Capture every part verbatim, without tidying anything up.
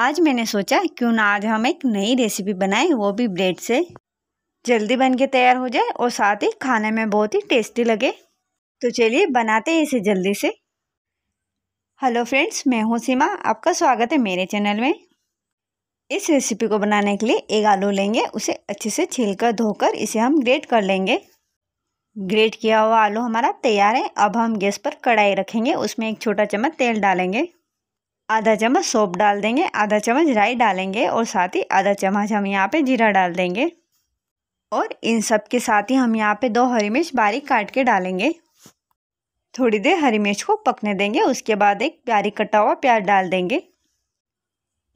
आज मैंने सोचा क्यों ना आज हम एक नई रेसिपी बनाएं, वो भी ब्रेड से। जल्दी बन के तैयार हो जाए और साथ ही खाने में बहुत ही टेस्टी लगे। तो चलिए बनाते हैं इसे जल्दी से। हेलो फ्रेंड्स, मैं हूँ सीमा, आपका स्वागत है मेरे चैनल में। इस रेसिपी को बनाने के लिए एक आलू लेंगे, उसे अच्छे से छीलकर धोकर इसे हम ग्रेट कर लेंगे। ग्रेट किया हुआ आलू हमारा तैयार है। अब हम गैस पर कढ़ाई रखेंगे, उसमें एक छोटा चम्मच तेल डालेंगे, आधा चम्मच सौंफ डाल देंगे, आधा चम्मच राई डालेंगे और साथ ही आधा चम्मच हम यहाँ पे जीरा डाल देंगे। और इन सब के साथ ही हम यहाँ पे दो हरी मिर्च बारीक काट के डालेंगे। थोड़ी देर हरी मिर्च को पकने देंगे, उसके बाद एक बारीक कटा हुआ प्याज डाल देंगे,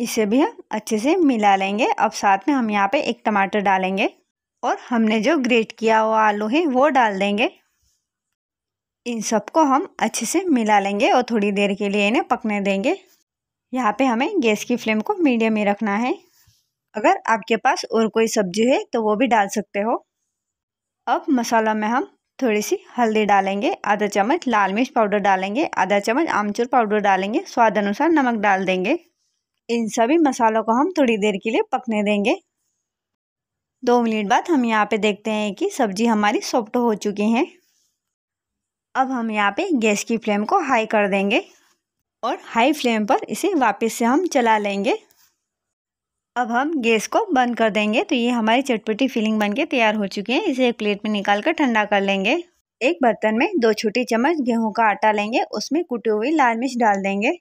इसे भी हम अच्छे से मिला लेंगे। अब साथ में हम यहाँ पे एक टमाटर डालेंगे और हमने जो ग्रेट किया हुआ आलू है वो डाल देंगे। इन सबको हम अच्छे से मिला लेंगे और थोड़ी देर के लिए इन्हें पकने देंगे। यहाँ पे हमें गैस की फ्लेम को मीडियम में रखना है। अगर आपके पास और कोई सब्जी है तो वो भी डाल सकते हो। अब मसाला में हम थोड़ी सी हल्दी डालेंगे, आधा चम्मच लाल मिर्च पाउडर डालेंगे, आधा चम्मच आमचूर पाउडर डालेंगे, स्वाद अनुसार नमक डाल देंगे। इन सभी मसालों को हम थोड़ी देर के लिए पकने देंगे। दो मिनट बाद हम यहाँ पे देखते हैं कि सब्जी हमारी सॉफ्ट हो चुकी है। अब हम यहाँ पे गैस की फ्लेम को हाई कर देंगे और हाई फ्लेम पर इसे वापस से हम चला लेंगे। अब हम गैस को बंद कर देंगे। तो ये हमारी चटपटी फीलिंग बनके तैयार हो चुकी है। इसे एक प्लेट में निकाल कर ठंडा कर लेंगे। एक बर्तन में दो छोटी चम्मच गेहूं का आटा लेंगे, उसमें कुटी हुई लाल मिर्च डाल देंगे,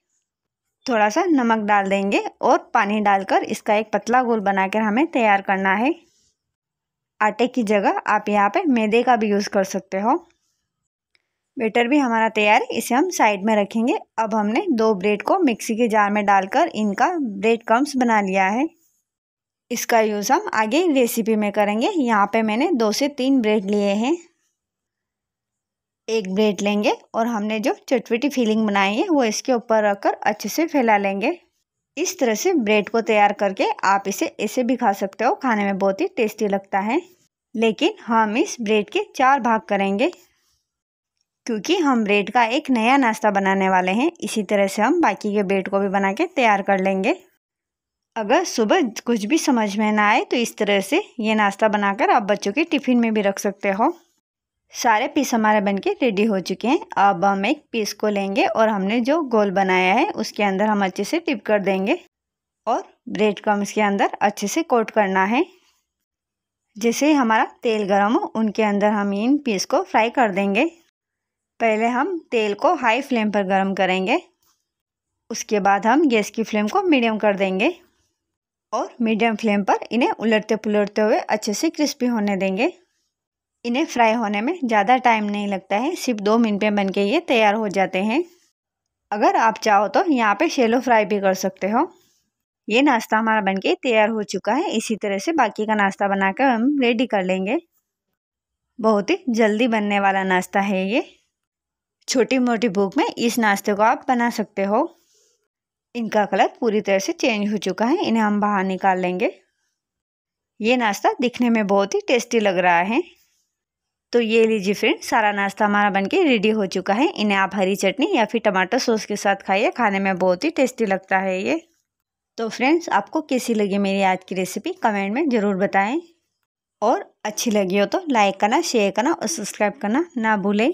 थोड़ा सा नमक डाल देंगे और पानी डालकर इसका एक पतला घोल बनाकर हमें तैयार करना है। आटे की जगह आप यहाँ पे मैदे का भी यूज़ कर सकते हो। बैटर भी हमारा तैयार है, इसे हम साइड में रखेंगे। अब हमने दो ब्रेड को मिक्सी के जार में डालकर इनका ब्रेड क्रम्स बना लिया है। इसका यूज़ हम आगे रेसिपी में करेंगे। यहाँ पे मैंने दो से तीन ब्रेड लिए हैं। एक ब्रेड लेंगे और हमने जो चटपटी फीलिंग बनाई है वो इसके ऊपर रखकर अच्छे से फैला लेंगे। इस तरह से ब्रेड को तैयार करके आप इसे ऐसे भी खा सकते हो, खाने में बहुत ही टेस्टी लगता है। लेकिन हम इस ब्रेड के चार भाग करेंगे क्योंकि हम ब्रेड का एक नया नाश्ता बनाने वाले हैं। इसी तरह से हम बाकी के ब्रेड को भी बना के तैयार कर लेंगे। अगर सुबह कुछ भी समझ में ना आए तो इस तरह से ये नाश्ता बनाकर आप बच्चों के टिफ़िन में भी रख सकते हो। सारे पीस हमारे बनके रेडी हो चुके हैं। अब हम एक पीस को लेंगे और हमने जो गोल बनाया है उसके अंदर हम अच्छे से डिप कर देंगे और ब्रेड क्रम्स के अंदर अच्छे से कोट करना है। जैसे ही हमारा तेल गर्म हो उनके अंदर हम इन पीस को फ्राई कर देंगे। पहले हम तेल को हाई फ्लेम पर गर्म करेंगे, उसके बाद हम गैस की फ्लेम को मीडियम कर देंगे और मीडियम फ्लेम पर इन्हें उलटते पुलटते हुए अच्छे से क्रिस्पी होने देंगे। इन्हें फ्राई होने में ज़्यादा टाइम नहीं लगता है, सिर्फ दो मिनट में बनके ये तैयार हो जाते हैं। अगर आप चाहो तो यहाँ पे शैलो फ्राई भी कर सकते हो। ये नाश्ता हमारा बनके तैयार हो चुका है। इसी तरह से बाकी का नाश्ता बनाकर हम रेडी कर लेंगे। बहुत ही जल्दी बनने वाला नाश्ता है ये। छोटी मोटी भूख में इस नाश्ते को आप बना सकते हो। इनका कलर पूरी तरह से चेंज हो चुका है, इन्हें हम बाहर निकाल लेंगे। ये नाश्ता दिखने में बहुत ही टेस्टी लग रहा है। तो ये लीजिए फ्रेंड्स, सारा नाश्ता हमारा बनके रेडी हो चुका है। इन्हें आप हरी चटनी या फिर टमाटर सॉस के साथ खाइए, खाने में बहुत ही टेस्टी लगता है ये। तो फ्रेंड्स, आपको कैसी लगी मेरी आज की रेसिपी कमेंट में ज़रूर बताएं और अच्छी लगी हो तो लाइक करना, शेयर करना और सब्सक्राइब करना ना भूलें।